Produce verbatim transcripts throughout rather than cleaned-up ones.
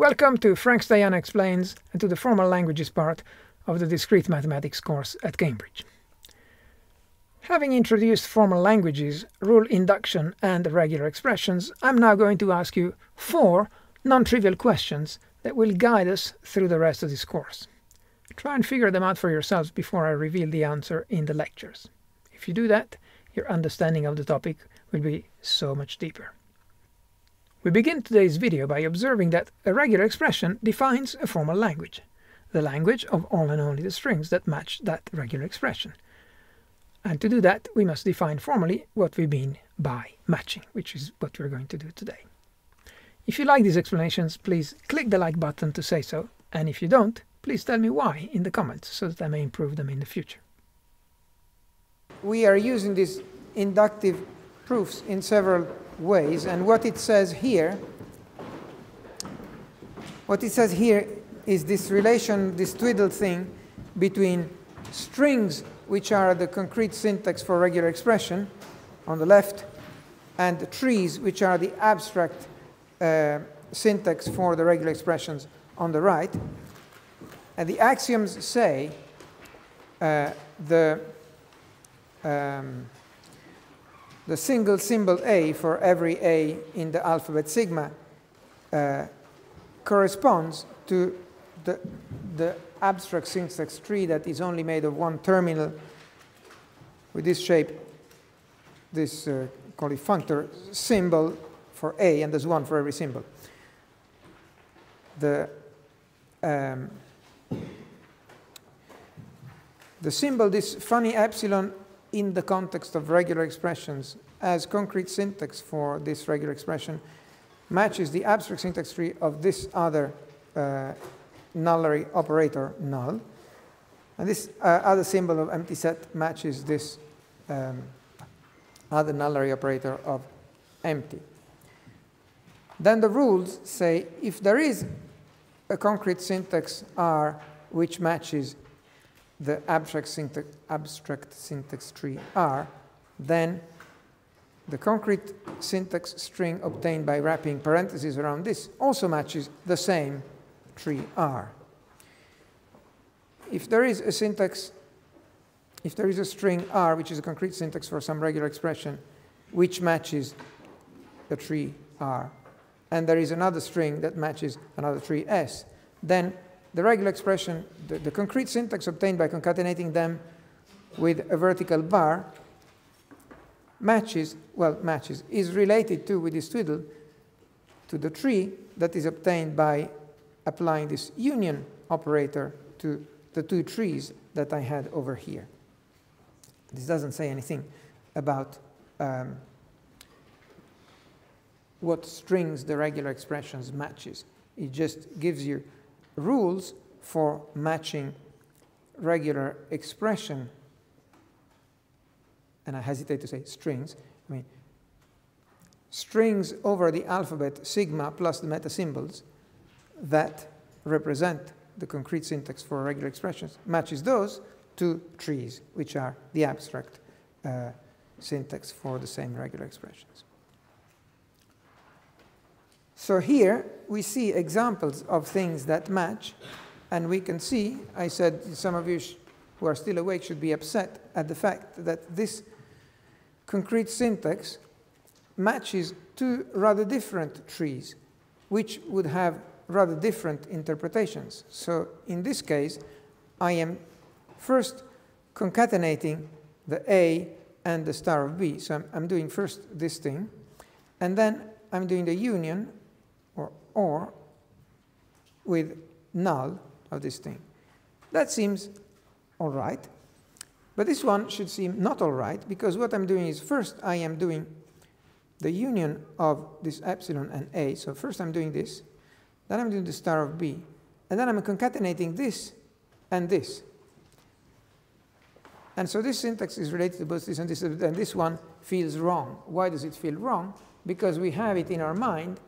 Welcome to Frank Stajano Explains and to the Formal Languages part of the Discrete Mathematics course at Cambridge. Having introduced formal languages, rule induction and regular expressions, I'm now going to ask you four non-trivial questions that will guide us through the rest of this course. Try and figure them out for yourselves before I reveal the answer in the lectures. If you do that, your understanding of the topic will be so much deeper. We begin today's video by observing that a regular expression defines a formal language, the language of all and only the strings that match that regular expression. And to do that, we must define formally what we mean by matching, which is what we're going to do today. If you like these explanations, please click the like button to say so, and if you don't, please tell me why in the comments so that I may improve them in the future. We are using these inductive proofs in several ways, and what it says here, what it says here is this relation, this twiddle thing between strings, which are the concrete syntax for regular expression on the left, and the trees, which are the abstract uh, syntax for the regular expressions on the right. And the axioms say uh, the um, the single symbol A for every A in the alphabet sigma uh, corresponds to the, the abstract syntax tree that is only made of one terminal with this shape, this uh, collifunctor symbol for A, and there's one for every symbol. The, um, the symbol, this funny epsilon, in the context of regular expressions as concrete syntax for this regular expression matches the abstract syntax tree of this other uh, nullary operator null, and this uh, other symbol of empty set matches this um, other nullary operator of empty. Then the rules say if there is a concrete syntax R which matches the abstract syntax, abstract syntax tree R, then the concrete syntax string obtained by wrapping parentheses around this also matches the same tree R. If there is a syntax, if there is a string R, which is a concrete syntax for some regular expression, which matches the tree R, and there is another string that matches another tree S, then the regular expression, the, the concrete syntax obtained by concatenating them with a vertical bar matches, well, matches, is related to, with this twiddle, to the tree that is obtained by applying this union operator to the two trees that I had over here. This doesn't say anything about um, what strings the regular expressions matches. It just gives you rules for matching regular expression, and I hesitate to say strings, I mean strings over the alphabet sigma plus the meta symbols that represent the concrete syntax for regular expressions, matches those to trees, which are the abstract uh, syntax for the same regular expressions. So here we see examples of things that match, and we can see, I said some of you who are still awake should be upset at the fact that this concrete syntax matches two rather different trees, which would have rather different interpretations. So in this case, I am first concatenating the A and the star of B. So I'm, I'm doing first this thing, and then I'm doing the union or with null of this thing. That seems all right, but this one should seem not all right, because what I'm doing is first I am doing the union of this epsilon and A. So first I'm doing this, then I'm doing the star of B, and then I'm concatenating this and this. And so this syntax is related to both this and this, and this one feels wrong. Why does it feel wrong? Because we have it in our mind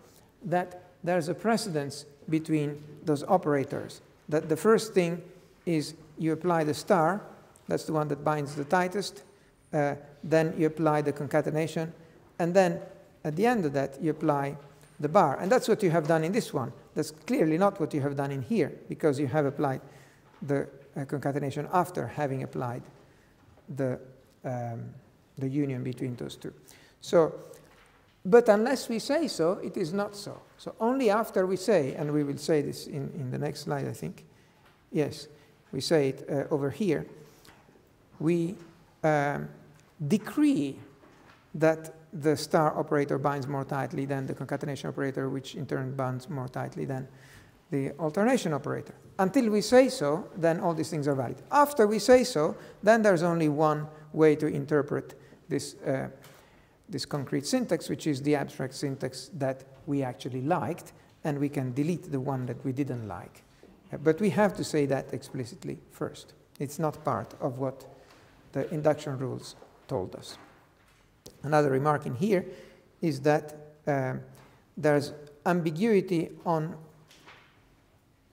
that there's a precedence between those operators, that the first thing is you apply the star, that's the one that binds the tightest, uh, then you apply the concatenation, and then at the end of that you apply the bar. And that's what you have done in this one. That's clearly not what you have done in here, because you have applied the uh, concatenation after having applied the, um, the union between those two. So, but unless we say so, it is not so. So only after we say, and we will say this in, in the next slide, I think. Yes, we say it uh, over here. We um, decree that the star operator binds more tightly than the concatenation operator, which in turn binds more tightly than the alternation operator. Until we say so, then all these things are valid. After we say so, then there's only one way to interpret this, uh, this concrete syntax, which is the abstract syntax that we actually liked, and we can delete the one that we didn't like. Uh, but we have to say that explicitly first. It's not part of what the induction rules told us. Another remark in here is that uh, there's ambiguity on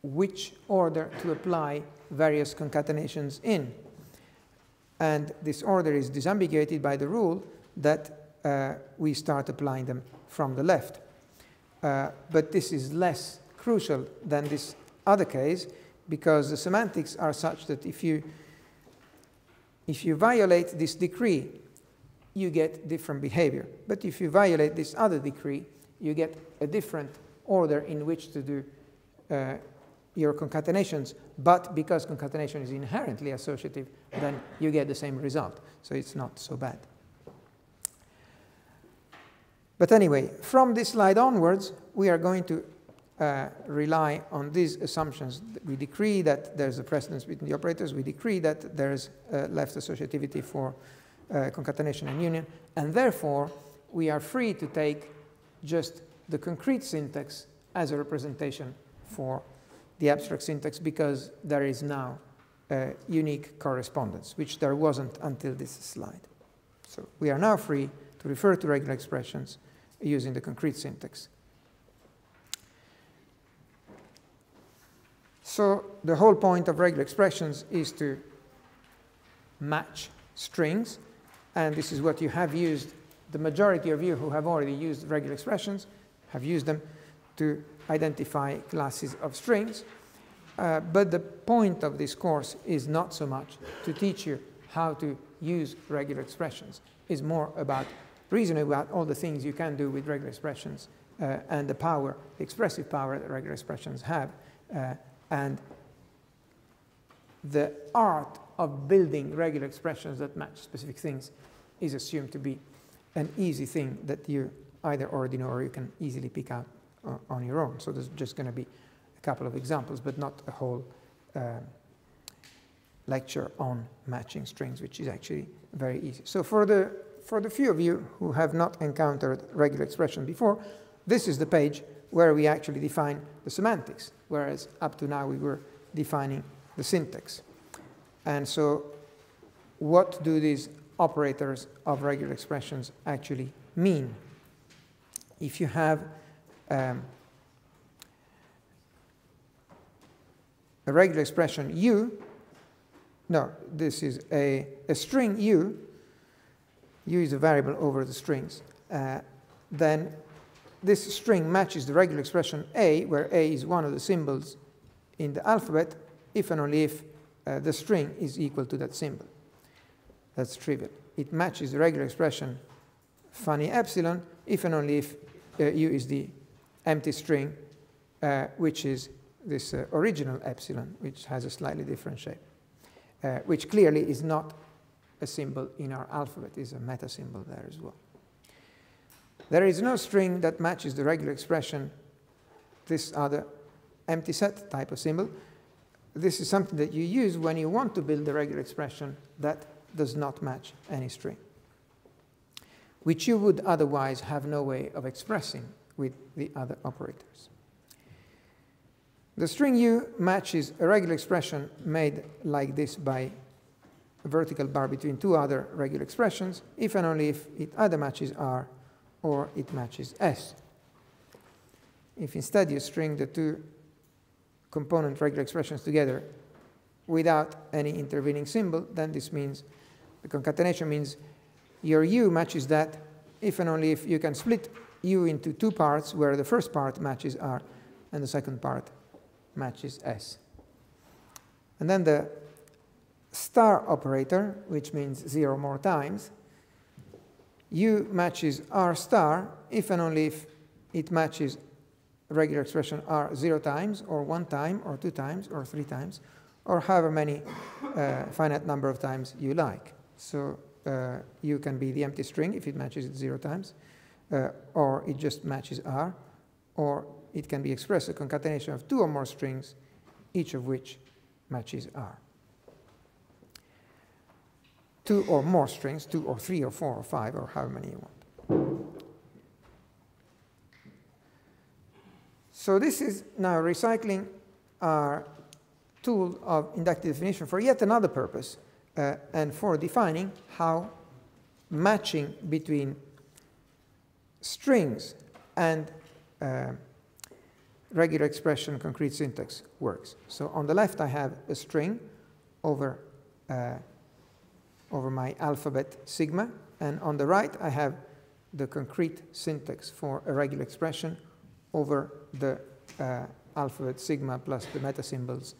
which order to apply various concatenations in. And this order is disambiguated by the rule that uh, we start applying them from the left. Uh, but this is less crucial than this other case, because the semantics are such that if you, if you violate this decree, you get different behavior. But if you violate this other decree, you get a different order in which to do uh, your concatenations. But because concatenation is inherently associative, then you get the same result. So it's not so bad. But anyway, from this slide onwards, we are going to uh, rely on these assumptions. We decree that there's a precedence between the operators. We decree that there's uh, left associativity for Uh, concatenation and union, and therefore we are free to take just the concrete syntax as a representation for the abstract syntax, because there is now a unique correspondence, which there wasn't until this slide. So we are now free to refer to regular expressions using the concrete syntax. So the whole point of regular expressions is to match strings. And this is what you have used. The majority of you who have already used regular expressions have used them to identify classes of strings. Uh, but the point of this course is not so much to teach you how to use regular expressions. It's more about reasoning about all the things you can do with regular expressions uh, and the power, the expressive power that regular expressions have, uh, and the art of building regular expressions that match specific things is assumed to be an easy thing that you either already know or you can easily pick out uh, on your own. So there's just going to be a couple of examples, but not a whole uh, lecture on matching strings, which is actually very easy. So for the, for the few of you who have not encountered regular expression before, this is the page where we actually define the semantics, whereas up to now we were defining the syntax. And so what do these operators of regular expressions actually mean? If you have um, a regular expression u, no, this is a, a string u, u is a variable over the strings, uh, then this string matches the regular expression a, where a is one of the symbols in the alphabet, if and only if Uh, the string is equal to that symbol. That's trivial. It matches the regular expression funny epsilon if and only if uh, u is the empty string, uh, which is this uh, original epsilon, which has a slightly different shape, uh, which clearly is not a symbol in our alphabet. It's a meta symbol there as well. There is no string that matches the regular expression, this other empty set type of symbol. This is something that you use when you want to build a regular expression that does not match any string, which you would otherwise have no way of expressing with the other operators. The string u matches a regular expression made like this by a vertical bar between two other regular expressions, if and only if it either matches r or it matches s. If instead you string the two component regular expressions together without any intervening symbol, then this means the concatenation means your u matches that if and only if you can split U into two parts where the first part matches R and the second part matches S. And then the star operator, which means zero more times, U matches R star if and only if it matches regular expression R zero times or one time or two times or three times or however many uh, finite number of times you like. So uh, U can be the empty string if it matches it zero times, uh, or it just matches R, or it can be expressed a concatenation of two or more strings, each of which matches R. Two or more strings, two or three or four or five or however many you want. So this is now recycling our tool of inductive definition for yet another purpose, uh, and for defining how matching between strings and uh, regular expression concrete syntax works. So on the left I have a string over uh, over my alphabet sigma, and on the right I have the concrete syntax for a regular expression over the uh, alphabet sigma plus the meta symbols,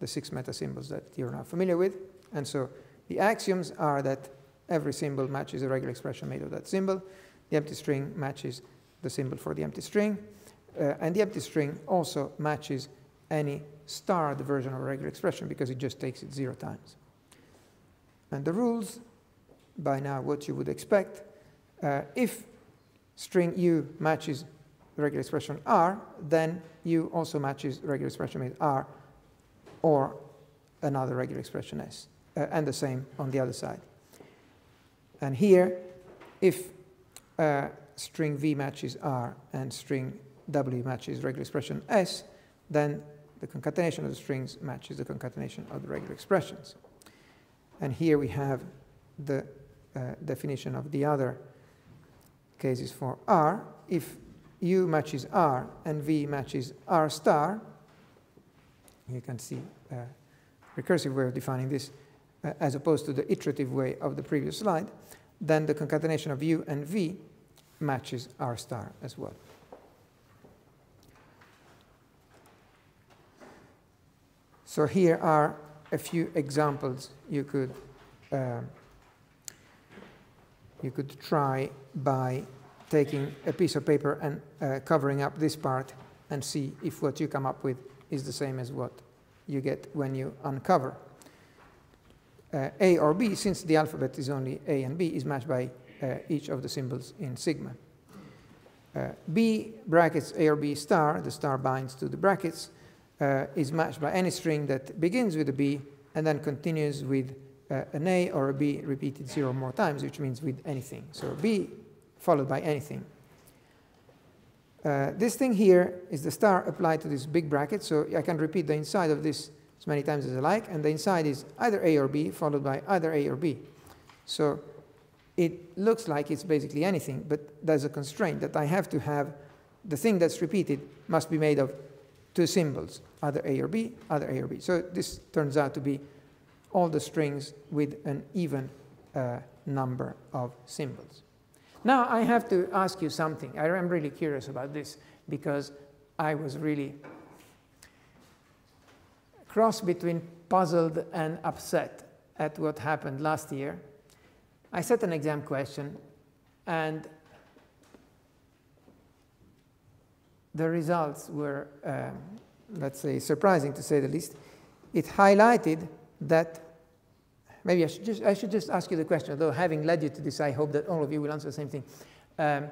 the six meta symbols that you're now familiar with. And so the axioms are that every symbol matches a regular expression made of that symbol, the empty string matches the symbol for the empty string, uh, and the empty string also matches any starred version of a regular expression because it just takes it zero times. And the rules, by now what you would expect, uh, if string U matches the regular expression R, then U also matches regular expression with R or another regular expression S, uh, and the same on the other side. And here, if uh, string V matches R and string W matches regular expression S, then the concatenation of the strings matches the concatenation of the regular expressions. And here we have the uh, definition of the other cases for R. If U matches R and V matches R star, you can see a uh, recursive way of defining this uh, as opposed to the iterative way of the previous slide, then the concatenation of U and V matches R star as well. So here are a few examples you could uh, you could try by taking a piece of paper and uh, covering up this part and see if what you come up with is the same as what you get when you uncover. Uh, A or B, since the alphabet is only A and B, is matched by uh, each of the symbols in sigma. Uh, B brackets A or B star, the star binds to the brackets, Uh, is matched by any string that begins with a B and then continues with uh, an A or a B repeated zero more times, which means with anything. So B followed by anything. Uh, this thing here is the star applied to this big bracket, so I can repeat the inside of this as many times as I like, and the inside is either A or B followed by either A or B. So it looks like it's basically anything, but there's a constraint that I have to have the thing that's repeated must be made of two symbols, either A or B, either A or B. So this turns out to be all the strings with an even uh, number of symbols. Now I have to ask you something. I am really curious about this because I was really cross between puzzled and upset at what happened last year. I set an exam question and the results were, um, let's say, surprising to say the least. It highlighted that, maybe I should, just, I should just ask you the question, although having led you to this, I hope that all of you will answer the same thing. Um,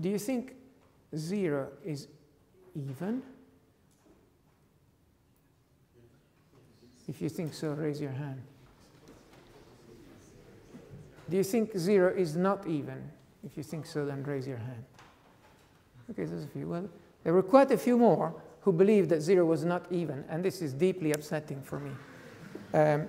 do you think zero is even? If you think so, raise your hand. Do you think zero is not even? If you think so, then raise your hand. Okay, there's a few. Well, there were quite a few more who believed that zero was not even, and this is deeply upsetting for me. Um,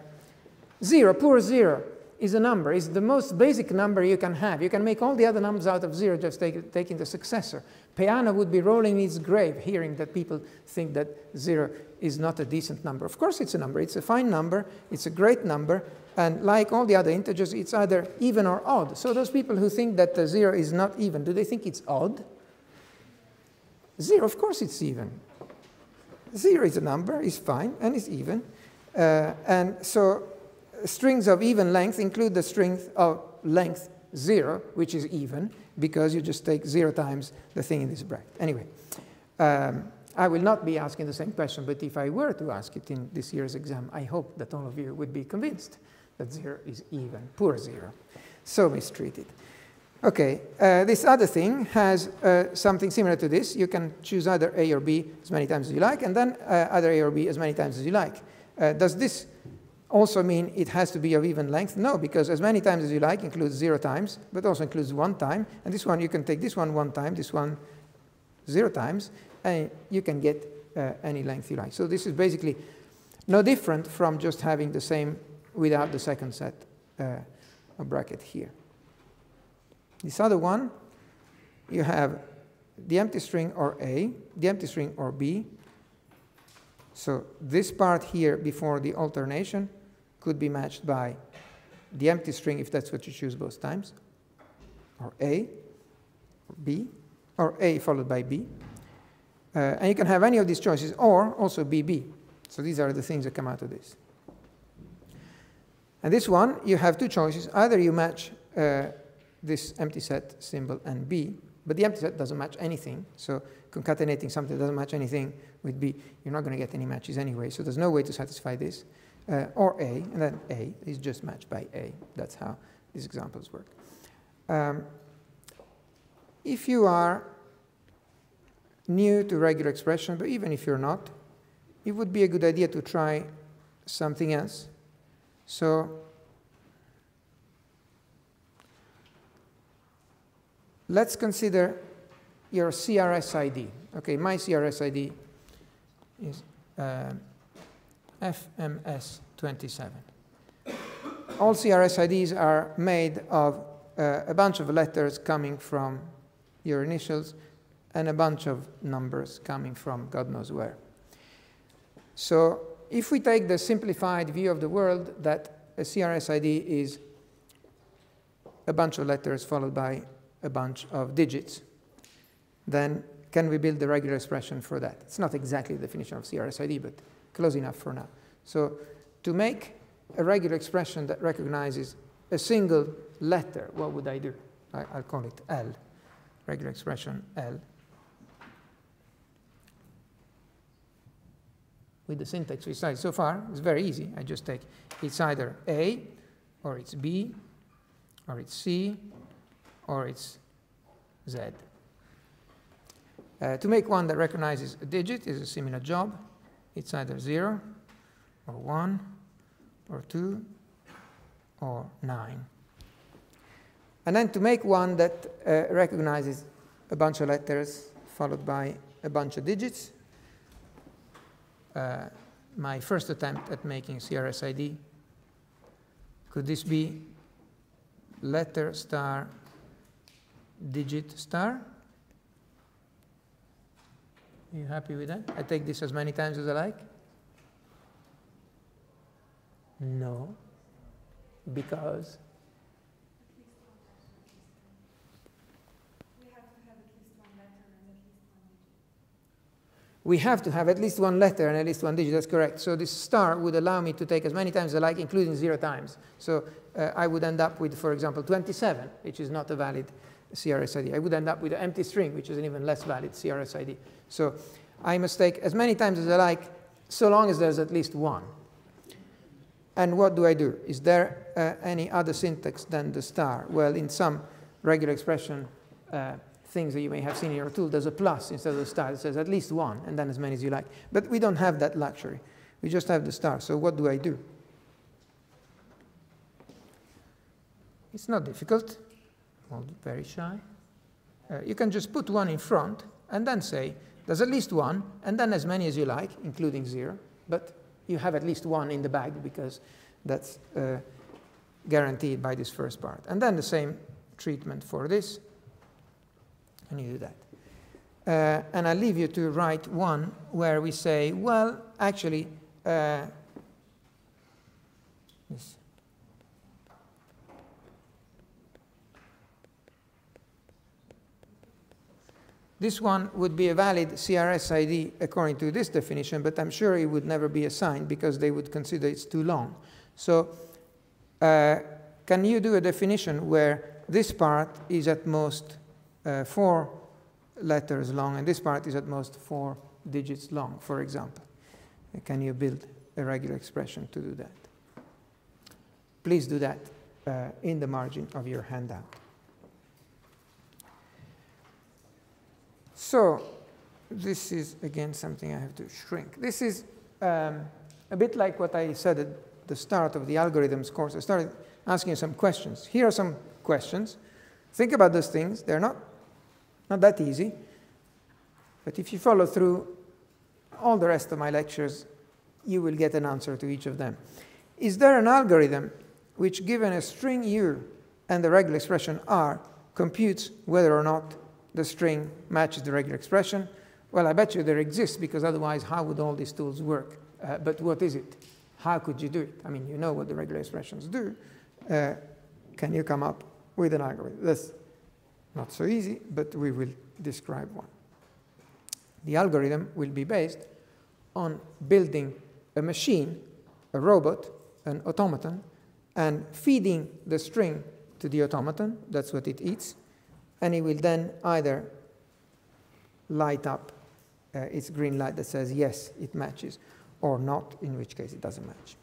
zero, poor zero, is a number. It's the most basic number you can have. You can make all the other numbers out of zero just take, taking the successor. Peano would be rolling in his grave hearing that people think that zero is not a decent number. Of course it's a number. It's a fine number. It's a great number. And like all the other integers, it's either even or odd. So those people who think that the zero is not even, do they think it's odd? Zero, of course it's even. Zero is a number, it's fine, and it's even. Uh, and so strings of even length include the string of length zero, which is even, because you just take zero times the thing in this bracket. Anyway, um, I will not be asking the same question, but if I were to ask it in this year's exam, I hope that all of you would be convinced that zero is even, poor zero. So mistreated. Okay, uh, this other thing has uh, something similar to this. You can choose either A or B as many times as you like, and then uh, either A or B as many times as you like. Uh, does this also mean it has to be of even length? No, because as many times as you like includes zero times, but also includes one time. And this one, you can take this one one time, this one zero times, and you can get uh, any length you like. So this is basically no different from just having the same without the second set uh, of bracket here. This other one, you have the empty string or A, the empty string or B. So this part here before the alternation could be matched by the empty string, if that's what you choose both times, or A, or B, or A followed by B. Uh, and you can have any of these choices, or also B B. So these are the things that come out of this. And this one, you have two choices. Either you match uh, this empty set symbol and B, but the empty set doesn't match anything. So concatenating something that doesn't match anything with B, you're not going to get any matches anyway. So there's no way to satisfy this. Uh, or A, and then A is just matched by A. That's how these examples work. Um, if you are new to regular expression, but even if you're not, it would be a good idea to try something else. So let's consider your C R S I D. Okay, my C R S I D is uh, F M S twenty-seven. All C R S I Ds are made of uh, a bunch of letters coming from your initials and a bunch of numbers coming from God knows where. So if we take the simplified view of the world that a C R S I D is a bunch of letters followed by a bunch of digits, then can we build the regular expression for that? It's not exactly the definition of C R S I D, but close enough for now. So to make a regular expression that recognizes a single letter, what would I do? I, I'll call it L, regular expression L, with the syntax we cited so far. It's very easy. I just take it's either A, or it's B, or it's C, or it's Z. Uh, to make one that recognizes a digit is a similar job. It's either zero, or one, or two, or nine. And then to make one that uh, recognizes a bunch of letters followed by a bunch of digits, Uh, my first attempt at making C R S I D, could this be letter star digit star? Are you happy with that? I take this as many times as I like? No, because we have to have at least one letter and at least one digit, that's correct. So this star would allow me to take as many times as I like, including zero times. So uh, I would end up with, for example, twenty-seven, which is not a valid C R S I D. I would end up with an empty string, which is an even less valid C R S I D. So I must take as many times as I like, so long as there's at least one. And what do I do? Is there uh, any other syntax than the star? Well, in some regular expression, uh, things that you may have seen in your tool, there's a plus instead of a star. It says at least one, and then as many as you like. But we don't have that luxury. We just have the star. So what do I do? It's not difficult. Well, very shy. Uh, you can just put one in front, and then say, there's at least one, and then as many as you like, including zero. But you have at least one in the bag, because that's uh, guaranteed by this first part. And then the same treatment for this. And you do that. Uh, and I leave you to write one where we say, well, actually, uh, this This one would be a valid C R S I D according to this definition, but I'm sure it would never be assigned because they would consider it's too long. So uh, can you do a definition where this part is at most uh, four letters long and this part is at most four digits long, for example? Can you build a regular expression to do that? Please do that uh, in the margin of your handout. So this is, again, something I have to shrink. This is um, a bit like what I said at the start of the algorithms course. I started asking you some questions. Here are some questions. Think about those things. They're not, not that easy. But if you follow through all the rest of my lectures, you will get an answer to each of them. Is there an algorithm which, given a string U and the regular expression R, computes whether or not the string matches the regular expression? Well, I bet you there exists, because otherwise how would all these tools work? Uh, but what is it? How could you do it? I mean, you know what the regular expressions do. Uh, can you come up with an algorithm? That's not so easy, but we will describe one. The algorithm will be based on building a machine, a robot, an automaton, and feeding the string to the automaton. That's what it eats. And it will then either light up uh, its green light that says, yes, it matches, or not, in which case it doesn't match.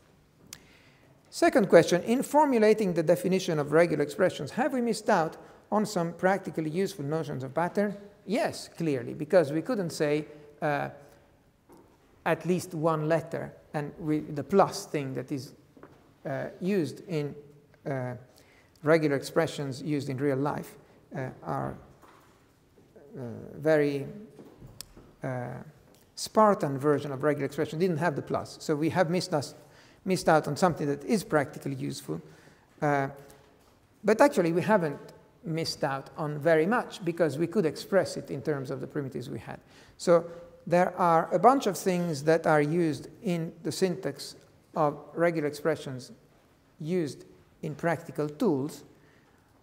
Second question, in formulating the definition of regular expressions, have we missed out on some practically useful notions of pattern? Yes, clearly, because we couldn't say uh, at least one letter, and we, the plus thing that is uh, used in uh, regular expressions used in real life. Uh, are uh, very uh, Spartan version of regular expression didn't have the plus, so we have missed, us, missed out on something that is practically useful. Uh, but actually, we haven't missed out on very much because we could express it in terms of the primitives we had. So there are a bunch of things that are used in the syntax of regular expressions used in practical tools,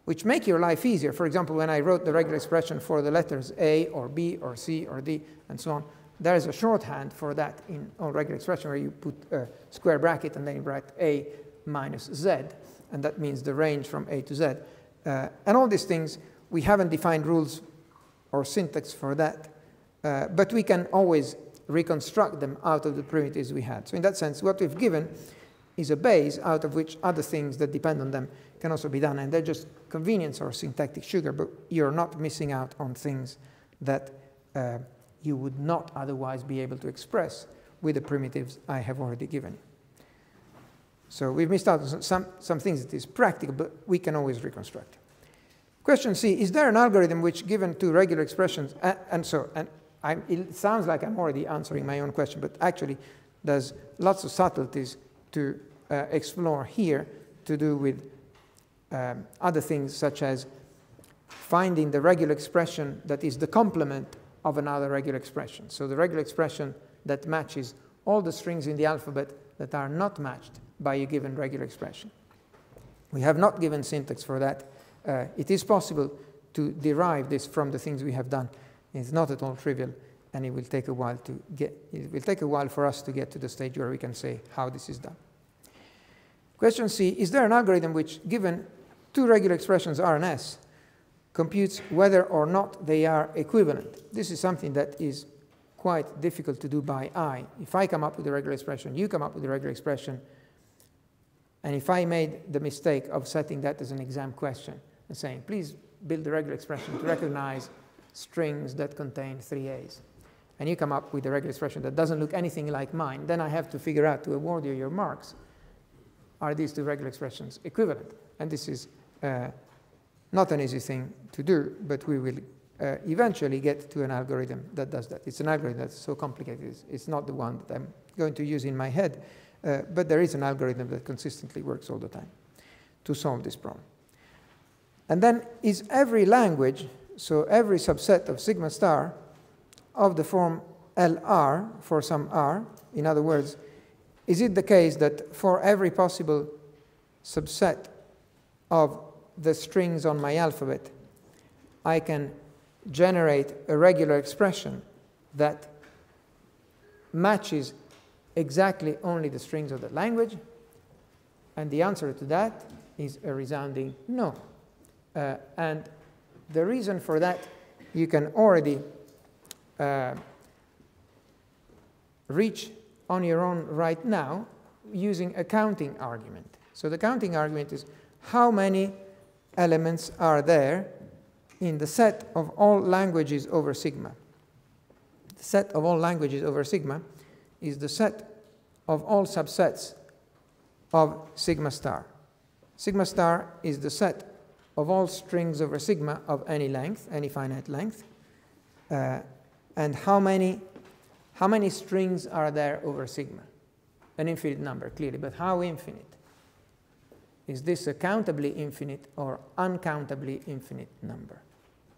which make your life easier. For example, when I wrote the regular expression for the letters A or B or C or D and so on, there is a shorthand for that in all regular expression where you put a square bracket and then you write A minus Z, and that means the range from A to Z. Uh, and all these things, we haven't defined rules or syntax for that, uh, but we can always reconstruct them out of the primitives we had. So in that sense, what we've given is a base out of which other things that depend on them can also be done, and they're just convenience or syntactic sugar, but you're not missing out on things that uh, you would not otherwise be able to express with the primitives I have already given. So we've missed out on some, some things that is practical, but we can always reconstruct. Question C, is there an algorithm which, given two regular expressions, uh, and so, and I'm, it sounds like I'm already answering my own question, but actually there's lots of subtleties to uh, explore here to do with Um, other things, such as finding the regular expression that is the complement of another regular expression. So the regular expression that matches all the strings in the alphabet that are not matched by a given regular expression. We have not given syntax for that. Uh, it is possible to derive this from the things we have done. It's not at all trivial, and it will take a while to get, it will take a while for us to get to the stage where we can say how this is done. Question C, is there an algorithm which, given two regular expressions R and S, computes whether or not they are equivalent? This is something that is quite difficult to do by eye. If I come up with a regular expression, you come up with a regular expression, and if I made the mistake of setting that as an exam question and saying, please build a regular expression to recognize strings that contain three A's, and you come up with a regular expression that doesn't look anything like mine, then I have to figure out to award you your marks. Are these two regular expressions equivalent? And this is uh, not an easy thing to do, but we will uh, eventually get to an algorithm that does that. It's an algorithm that's so complicated. It's, it's not the one that I'm going to use in my head, uh, but there is an algorithm that consistently works all the time to solve this problem. And then, is every language, so every subset of sigma star, of the form L R for some R? In other words, is it the case that for every possible subset of the strings on my alphabet, I can generate a regular expression that matches exactly only the strings of that language? And the answer to that is a resounding no. Uh, and the reason for that, you can already uh, reach on your own right now using a counting argument. So the counting argument is how many elements are there in the set of all languages over sigma. The set of all languages over sigma is the set of all subsets of sigma star. Sigma star is the set of all strings over sigma of any length, any finite length. Uh, and how many, how many strings are there over sigma? An infinite number, clearly, but how infinite? Is this a countably infinite or uncountably infinite number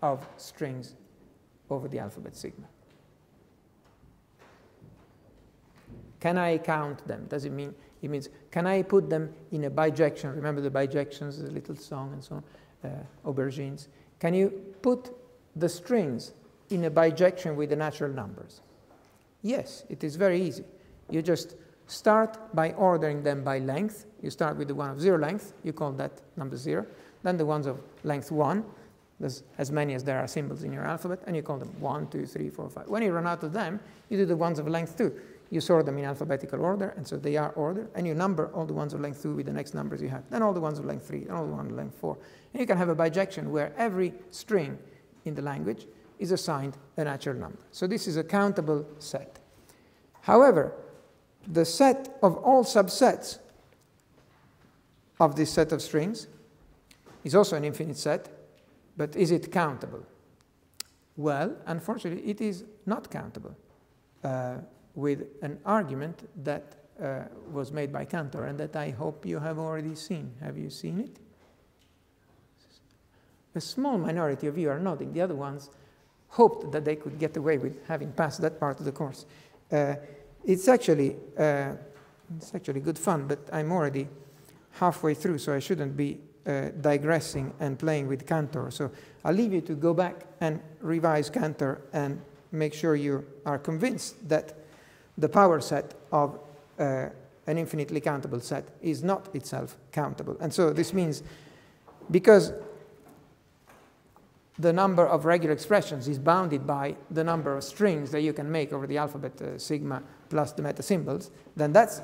of strings over the alphabet sigma? Can I count them? Does it mean, it means, can I put them in a bijection? Remember the bijections, the little song and so on, uh, aubergines. Can you put the strings in a bijection with the natural numbers? Yes, it is very easy. You just start by ordering them by length. You start with the one of zero length. You call that number zero. Then the ones of length one. There's as many as there are symbols in your alphabet. And you call them one, two, three, four, five. When you run out of them, you do the ones of length two. You sort them in alphabetical order. And so they are ordered. And you number all the ones of length two with the next numbers you have. Then all the ones of length three. Then all the ones of length four. And you can have a bijection where every string in the language is assigned a natural number. So this is a countable set. However, the set of all subsets of this set of strings is also an infinite set, but is it countable? Well, unfortunately, it is not countable uh, with an argument that uh, was made by Cantor and that I hope you have already seen. Have you seen it? A small minority of you are nodding. The other ones hoped that they could get away with having passed that part of the course. Uh, It's actually, uh, it's actually good fun, but I'm already halfway through, so I shouldn't be uh, digressing and playing with Cantor. So I'll leave you to go back and revise Cantor and make sure you are convinced that the power set of uh, an infinitely countable set is not itself countable. And so this means, because the number of regular expressions is bounded by the number of strings that you can make over the alphabet uh, sigma plus the meta symbols, then that's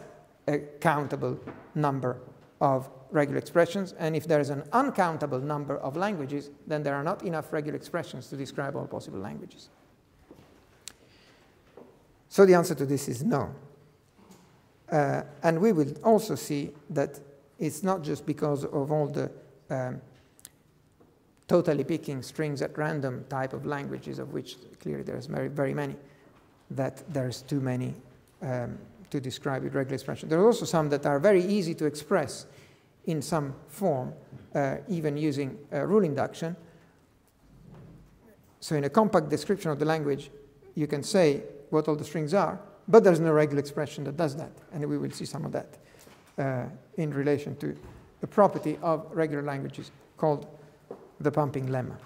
a countable number of regular expressions. And if there is an uncountable number of languages, then there are not enough regular expressions to describe all possible languages. So the answer to this is no. Uh, and we will also see that it's not just because of all the um, totally picking strings at random type of languages, of which clearly there's very, very many, that there's too many um, to describe with regular expression. There are also some that are very easy to express in some form, uh, even using uh, rule induction. So in a compact description of the language, you can say what all the strings are, but there's no regular expression that does that. And we will see some of that uh, in relation to the property of regular languages called the pumping lemma.